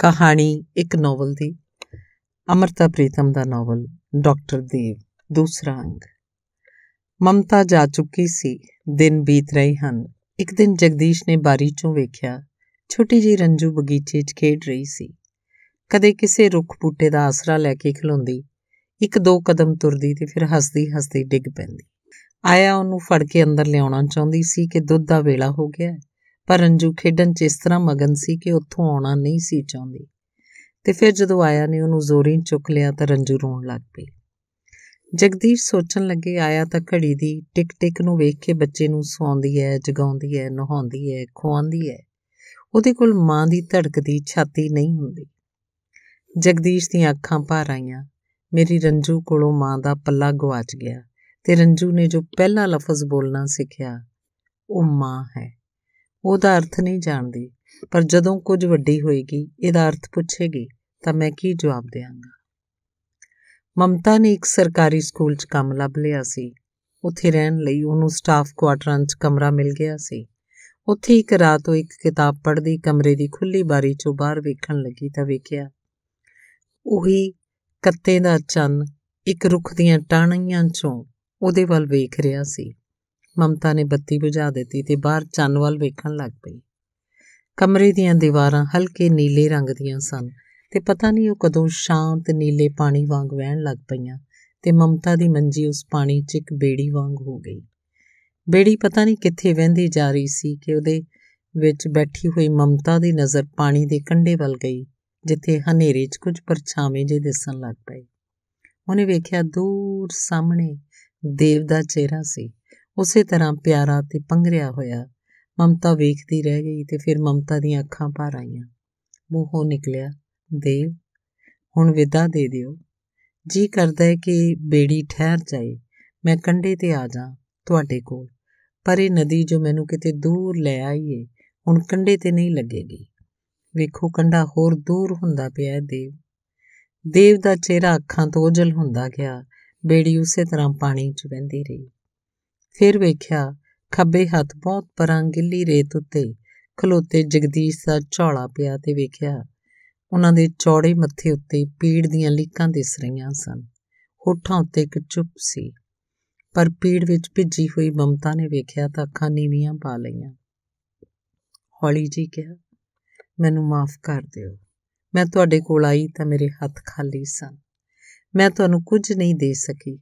कहानी एक नावल दी अमृता प्रीतम दा नावल डॉक्टर देव दूसरा अंग। ममता जा चुकी सी, दिन बीत रहे हैं। एक दिन जगदीश ने बारी चों वेख्या छोटी जी रंजू बगीचे च खेड रही सी। कदे किसे रुख बूटे का आसरा लैके खिलौंदी, एक दो कदम तुरदी ते फिर हसदी हसदी डिग पैंदी। आया उन्नू फड़ के अंदर लियाउणा चाहुंदी सी कि दुध का वेला हो गया, पर रंजू खेडन च इस तरह मगन सी कि उत्थों आना नहीं सी चाहती। तो फिर जदों आया ने उन्होंने जोरी चुक लिया तो रंजू रोन लग पई। जगदीश सोचन लगे, आया तो घड़ी दी टिक टिक नूं वेख के बच्चे नूं सुआउंदी है, जगाउंदी है, नहाउंदी है, खुआउंदी है। उहदे कोल मां दी धड़कदी छाती नहीं हुंदी। जगदीश दी अखां भर आईयां, मेरी रंजू कोलों मां दा पल्ला गवाच गया। ते रंजू ने जो पहला लफज बोलना सीखिया वह मां है। ਉਹਦਾ अर्थ नहीं जानती, पर जदों कुछ वड्डी होएगी ਇਹਦਾ अर्थ ਪੁੱਛੇਗੀ तो मैं की जवाब देंगा। ममता ने एक सरकारी स्कूल च काम ਲੱਭ ਲਿਆ ਸੀ। ਉੱਥੇ ਰਹਿਣ ਲਈ ਉਹਨੂੰ ਸਟਾਫ ਕੁਆਟਰਾਂ च कमरा मिल गया ਸੀ। ਉੱਥੇ ਇੱਕ ਰਾਤ ਉਹ ਇੱਕ किताब पढ़ती कमरे की खुली बारी चों बाहर ਵੇਖਣ लगी तो ਵੇਖਿਆ ਉਹੀ ਕੱਤੇ ਦਾ ਚੰਨ ਇੱਕ ਰੁੱਖ ਦੀਆਂ ਟਾਹਣੀਆਂ ਚੋਂ ਉਹਦੇ ਵੱਲ ਵੇਖ ਰਿਹਾ ਸੀ। ममता ने बत्ती बुझा दी तो बाहर चन्न वाल वेखण लग पई। कमरे दीयां दीवारां हल्के नीले रंग दीयां सन ते पता नहीं वह कदों शांत नीले पानी वांग वहण लग पईयां ते ममता दी मंजी उस पानी च एक बेड़ी वांग हो गई। बेड़ी पता नहीं कित्थे वहंदी जा रही सी कि उहदे विच बैठी हुई ममता दी नज़र पानी दे कंढे वल गई, जिथे हनेरे च कुछ परछावें जे दिसन लग पए। उहने वेखिया दूर सामने देव दा चेहरा सी, उस तरह प्यारा ते पंघरिया होया। ममता वेखती रह गई तो फिर ममता दी अखां भर आईयां। मूहों निकलिया, देव हुण विदा दे दिओ। जी करदा है कि बेड़ी ठहर जाए, मैं कंढे ते आ जा तुहाडे कोल, पर ये नदी जो मैनू किते दूर लै आई है हुण कंढे ते नहीं लगेगी। वेखो कंढा होर दूर हुंदा पिया। देव दा चेहरा अखां तो उजल हुंदा गया। बेड़ी उस तरह पानी च वहंदी रही। फिर वेख्या खब्बे हाथ बहुत परां गिल्ली रेत उत्ते खलोते जगदीश दा झौला पिया ते वेख्या उन्हां दे चौड़े मत्थे उत्ते पीड़ दीयां लीकां दिस रहीआं सन। होठां उत्ते एक चुप सी, पर पीड़ विच भिजी हुई ममता ने वेख्या तां अखां नीवीआं पा लईआं। हौली जी कहा, मैनूं माफ़ कर दिओ, मैं तुहाडे कोल आई तां मेरे हत्थ खाली सन। मैं तुहानूं कुछ नहीं दे सकी,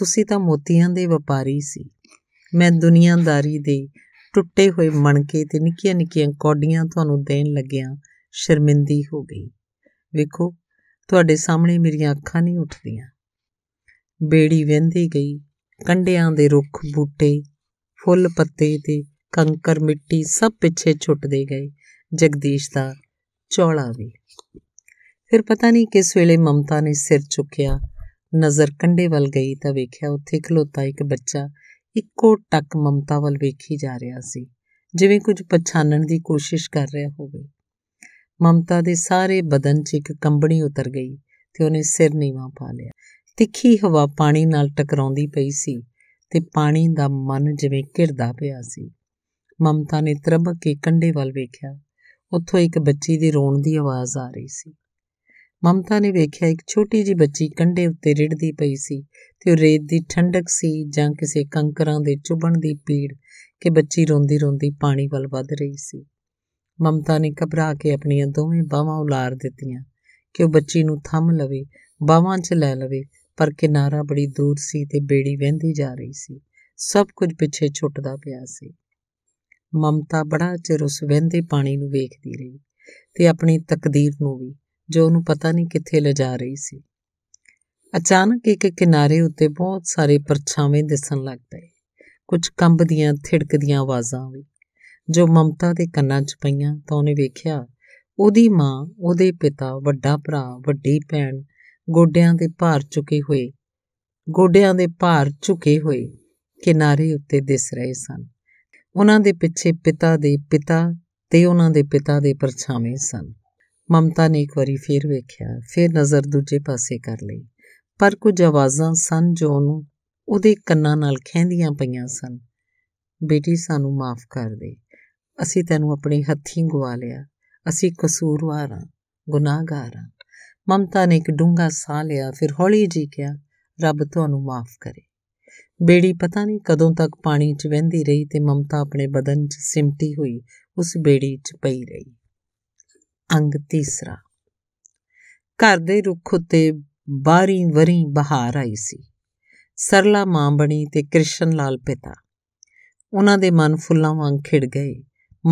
तुसीं तां मोतियां दे वपारी सी। मैं दुनियादारी दे टुटे हुए मणके ते निक्कियां निक्कियां कौड़ियां तुहानूं देण लग्गियां शर्मिंदी हो गई। वेखो तुहाडे सामने मेरियां अखां नहीं उठदियां। बेड़ी वहंदी गई, कंढियां दे रुख बूटे फुੱल पत्ते ते कंकर मिट्टी सब पिछे छुटदे गए। जगदीश दा चौला भी। फिर पता नहीं किस वेले ममता ने सिर चुकिया, नज़र कंढे वल गई तो वेख्या उत्थे खलोता एक बच्चा ਇੱਕੋ ਟੱਕ ਮਮਤਾ ਵੱਲ ਵੇਖੀ ਜਾ ਰਿਹਾ ਸੀ, ਜਿਵੇਂ ਕੁਝ ਪਛਾਣਨ ਦੀ ਕੋਸ਼ਿਸ਼ ਕਰ ਰਿਹਾ ਹੋਵੇ। ਮਮਤਾ ਦੇ ਸਾਰੇ ਬਦਨ 'ਚ ਇੱਕ ਕੰਬਣੀ ਉਤਰ ਗਈ ਤੇ ਉਹਨੇ ਸਿਰ ਨੀਵਾਂ ਪਾ ਲਿਆ। ਤਿੱਖੀ ਹਵਾ ਪਾਣੀ ਨਾਲ ਟਕਰਾਉਂਦੀ ਪਈ ਸੀ ਤੇ ਪਾਣੀ ਦਾ ਮਨ ਜਿਵੇਂ ਘਿਰਦਾ ਪਿਆ ਸੀ। ਮਮਤਾ ਨੇ ਤਰਬਕ ਕੇ ਕੰਢੇ ਵੱਲ ਵੇਖਿਆ। ਉੱਥੋਂ ਇੱਕ ਬੱਚੀ ਦੀ ਰੋਣ ਦੀ ਆਵਾਜ਼ ਆ ਰਹੀ ਸੀ। ममता ने वेख्या एक छोटी जी बच्ची कंढे उत्ते रिढ़दी पई सी ते ओह रेत दी ठंडक सी जां किसी कंकरां दे चुभण दी पीड़ कि बच्ची रोंदी रोंदी पानी वल वध रही सी। ममता ने घबरा के अपनियां दोवें बाहवां उलार दित्तियां कि ओह बच्ची नूं थंम लवे, बाहवां 'च लै लवे, पर किनारा बड़ी दूर सी ते बेड़ी वहंदी जा रही सी। सब कुछ पिछे छुटदा पिया सी। ममता बड़ा चिर उस वहंदे पाणी नूं वेखदी रही ते अपनी तकदीर नूं भी, जो उन्होंने पता नहीं कित्थे ले जा रही सी। अचानक एक किनारे उत्ते बहुत सारे परछावें दिसन लग पए, कुछ कंब दियां थिड़क दियां आवाज़ां भी जो ममता दे कन्नां च पईयां तां उहने वेख्या उहदी मां, उहदे पिता, वड्डा भरा, वड्डी भैण गोडियां दे भार झुके होए किनारे उत्ते दिस रहे सन। उहनां दे पिछे पिता ते उहनां दे पिता दे परछावें सन। ममता ने एक बारी फिर वेख्या, फिर नज़र दूजे पासे कर लई, पर कुछ आवाज़ां सन जो उहनूं उहदे कन्नां नाल खैंदियां पईयां सन। बेटी सानू माफ़ कर दे, असीं तैनूं अपने हत्थीं गवा लिया, असीं कसूरवार हां, गुनाहगारा। ममता ने एक डूंगा साह लिया, फिर हौली जी कहा, रब तुहानू माफ करे। बेड़ी पता नहीं कदों तक पानी च वहंदी रही ते ममता अपने बदन च सिमटी हुई उस बेड़ी च पई रही। अंग तीसरा। घर दे रुख उत्ते बारी वरी बहार आई सी। सरला मां बनी ते कृष्ण लाल पिता। उन्हां दे मन फुल्लां वांग खिड़ गए।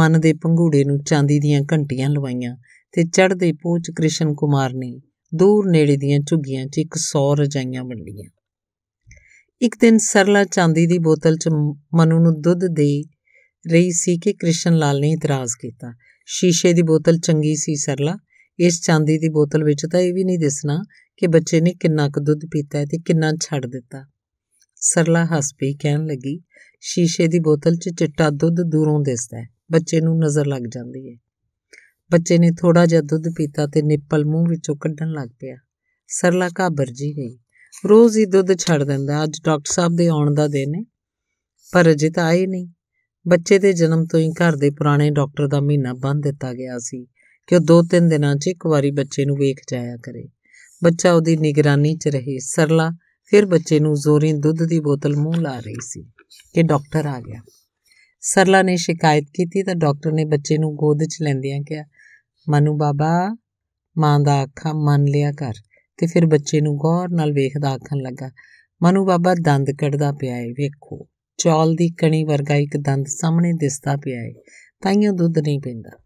मन दे पंघूड़े नूं चांदी दीयां घंटियां लवाइयां ते चढ़दे पोच कृष्ण कुमार ने दूर नेड़े दीयां झुग्गियां च 100 रजाइयां वंडियां। एक दिन सरला चांदी दी बोतल च मनु नूं दुध दे रही सी कि कृष्ण लाल ने इतराज़ किया, शीशे दी बोतल चंगी सी सरला, इस चांदी दी बोतल विच तां इह वी नहीं दिसना कि बच्चे ने किन्ना क दुध पीता है ते किन्ना छड्ड दित्ता। सरला हस पई, कहन लगी, शीशे दी बोतल च चिट्टा दुध दूरों दिसदा है, बच्चे नूं नज़र लग जांदी है। बच्चे ने थोड़ा जिहा दुध पीता ते निप्पल मूँह विचों कड्ढण लग पिया। सरला घाबर जी गई, रोज़ ही दुध छड्ड दिंदा, अज डॉक्टर साहब दे आउण दा दिन है पर अजे तां आए नहीं। बच्चे दे जन्म तो ही घर दे पुराने डॉक्टर दा महीना बंद दिता गया सी कि ओह 2-3 दिनां च एक वारी बच्चे नूं वेख जाया करे, बच्चा ओहदी निगरानी च रहे। सरला फिर बच्चे नूं जोरीं दुध दी बोतल मूँह ला रही सी कि डॉक्टर आ गया। सरला ने शिकायत की तो डॉक्टर ने बच्चे नूं गोद च लैंदियां कहा, मनु बाबा, माँ का आखा मन लिया कर। तो फिर बच्चे नूं गौर नाल वेखदा आखन लगा, मनु बाबा दंद कढ़दा पिया है, वेखो चौल दी कणी वर्गा एक दंद सामने दिसदा पिया है, ताइयों दुध नहीं पींदा।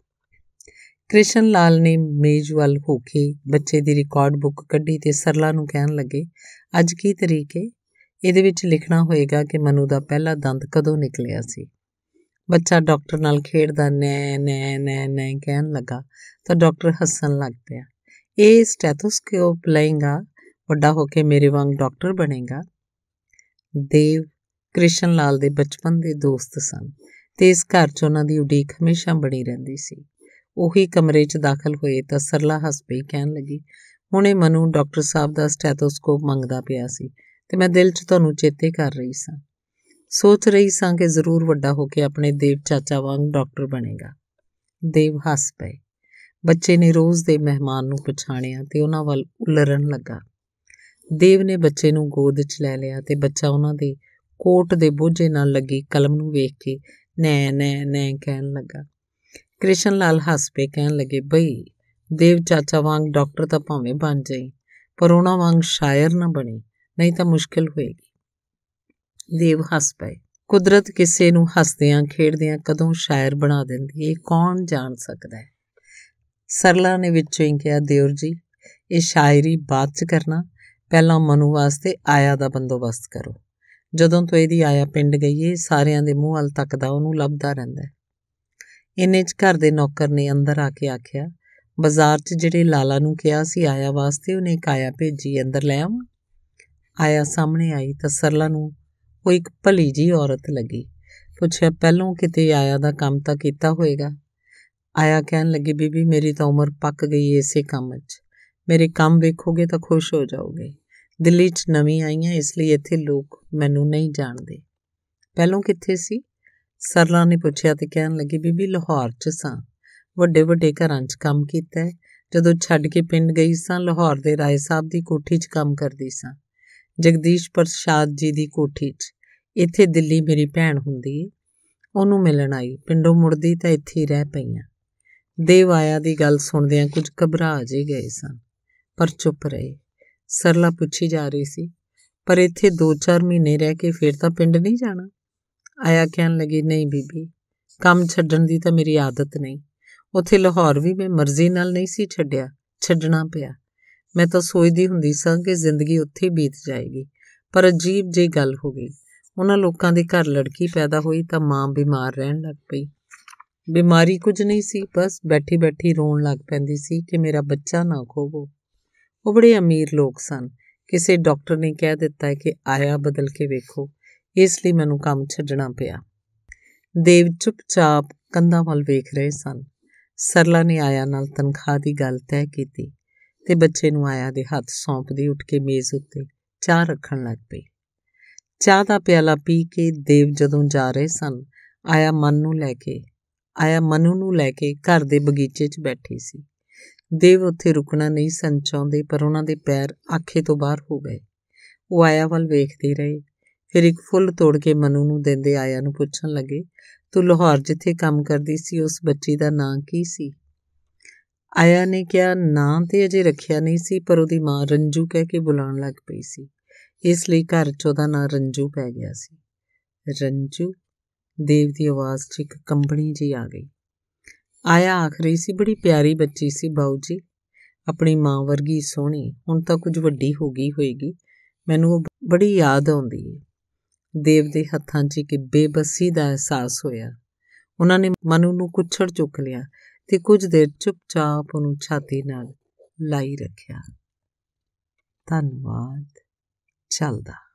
कृष्ण लाल ने मेज वल होके बच्चे दी रिकॉर्ड बुक कढ़ी ते सरला नूं कहन लगे, अज की तरीक है, इहदे विच लिखना होएगा कि मनु दा पहला दंद कदों निकलिया सी। बच्चा डॉक्टर नाल खेडदा नै नै नै नै कहन लगा तो डॉक्टर हसन लग पिया, ये स्टैथोस्कोप लेगा, वड्डा होके मेरे वांग डॉक्टर बनेगा। देव कृष्ण लाल दे बचपन दे दोस्त सन ते इस घर च उन्हां दी उडीक हमेशा बनी रहिंदी सी। उही कमरे च दाखल होए तो सरला हस पई, कहन लगी, हुणे मनु डॉक्टर साहब दा स्टैथोस्कोप मंगदा पिया सी ते मैं दिल च तुहानूं चेते कर रही सां, सोच रही सां कि जरूर वड्डा होके अपने देव चाचा वांग डॉक्टर बनेगा। देव हस पए। बच्चे ने रोज़ दे मेहमान नूं पछाणिया ते उन्हां वल उलरन लगा। देव ने बच्चे नूं गोद च लै लिया ते बच्चा उन्हां दे कोट दे बोझे नाल लगी कलम नूं वेख के नै नै नै कहन लगा। कृष्ण लाल हस पे, कहन लगे, बई देव चाचा वांग डॉक्टर तां भावें बन जाई पर उन्हां वांग शायर ना बनी, नहीं तां मुश्किल होएगी। देव हस पए। कुदरत किसी नूं हसदियां खेडदियां कदों शायर बना दिंदी है, कौन जान सकदा है। सरला ने विचों ही कहा, देवर जी, ये शायरी बाद च करना, पहला मनु वास्ते आया दा बंदोबस्त करो। जदों तो इहदी आया पिंड गई है, सारियां दे मूँह वल तकदा उहनूं लभदा रहिंदा है। इन्ने च घर दे नौकर ने अंदर आके आखिया, बाजार च जिहड़े लाला नूं कहा सी आया वास्ते, उहने इक आया भेजी, अंदर लै आवां। आया सामने आई तां सरला नूं कोई एक भली जी औरत लगी। पूछया, पहलों किते आया दा काम तां कीता होएगा। आया कहन लगी, बीबी मेरी तो उम्र पक गई है इसे काम च, मेरे काम वेखोगे तो खुश हो जाओगे। दिल्ली च नवीं आई हाँ, इसलिए इत्थे लोग मैनू नहीं जानते। पहलों कित्थे सी? सरला ने पूछया तो कहन लगी, बीबी लाहौर च सां, वड्डे वड्डे घरां च काम कीता है। जदों छड्ड के पिंड गई सां, लाहौर दे राय साहब की कोठी च काम करदी सां, जगदीश प्रसाद जी की कोठी च। इत्थे दिल्ली मेरी भैन हुंदी है, उहनूं मिलण आई, पिंडों मुड़दी तां इत्थे ही रह पईयां। देव आया दी गल सुणदियां कुछ घबरा जे गए सन पर चुप रहे। सरला पुछी जा रही सी, पर इत्थे 2-4 महीने रह के फिर तां पिंड नहीं जाना। आया कहन लगी, नहीं बीबी, काम छड्डण दी तां मेरी आदत नहीं, उत्थे लाहौर भी मैं मर्जी नाल नहीं सी छड्डिया, छड्डना पिया। मैं तो सोचती हुंदी सां कि जिंदगी उत्थे बीत जाएगी, पर अजीब जी गल हो गई। उन्हां लोकां दे घर लड़की पैदा हुई तां माँ बीमार रहन लग पई। बीमारी कुछ नहीं सी, बस बैठी बैठी रोन लग पैंदी सी कि मेरा बच्चा ना खोवो। वो बड़े अमीर लोग सन, किसी डॉक्टर ने कह दिता है कि आया बदल के वेखो, इसलिए मैनूं काम छड्डना पिया। देव चुपचाप कंधां वल वेख रहे सन। सरला ने आया नाल तनख्वाह की गल तय की ते बच्चे नूं आया दे हत्थ सौंपदी उठ के मेज़ उत्ते चाह रखण लग पई। चाह का प्याला पी के देव जदों जा रहे सन, आया मनु नूं लैके घर दे बगीचे च बैठी सी। ਦੇਵ ਉੱਥੇ ਰੁਕਣਾ ਨਹੀਂ ਸਨ ਚਾਹੁੰਦੇ, ਪਰ ਉਹਨਾਂ ਦੇ ਪੈਰ ਆਖੇ ਤੋਂ ਬਾਹਰ ਹੋ ਗਏ। ਉਹ ਆਇਆ ਵੱਲ ਵੇਖਦੇ ਰਹੇ, ਫਿਰ ਇੱਕ ਫੁੱਲ ਤੋੜ ਕੇ ਮਨੂ ਨੂੰ ਦਿੰਦੇ ਆਇਆ ਨੂੰ ਪੁੱਛਣ ਲੱਗੇ, ਤੂੰ ਲਾਹੌਰ ਜਿੱਥੇ ਕੰਮ ਕਰਦੀ ਸੀ ਉਸ ਬੱਚੀ ਦਾ ਨਾਂ ਕੀ ਸੀ? ਆਇਆ ਨੇ ਕਿਹਾ, ਨਾਂ ਤਾਂ ਅਜੇ ਰੱਖਿਆ ਨਹੀਂ ਸੀ, ਪਰ ਉਹਦੀ ਮਾਂ ਰੰਜੂ ਕਹਿ ਕੇ ਬੁਲਾਉਣ ਲੱਗ ਪਈ ਸੀ, ਇਸ ਲਈ ਘਰ 'ਚ ਉਹਦਾ ਨਾਂ ਰੰਜੂ ਪੈ ਗਿਆ ਸੀ। ਰੰਜੂ? ਦੇਵ ਦੀ ਆਵਾਜ਼ 'ਚ ਇੱਕ ਕੰਬਣੀ ਜਿਹੀ ਆ ਗਈ। आया आख रही सी, बड़ी प्यारी बच्ची सी बाऊ जी, अपनी माँ वर्गी सोहनी, हुण तां कुछ वड्डी हो गई होएगी, मैनूं ओह बड़ी याद आउंदी है। देव दे हत्थां 'च कि बेबसी दा अहसास होया। उन्हां ने मनु नूं कुछड़ चुक लिया ते कुछ देर चुपचाप उहनूं छाती नाल लाई रखिया। धन्नवाद। चलदा।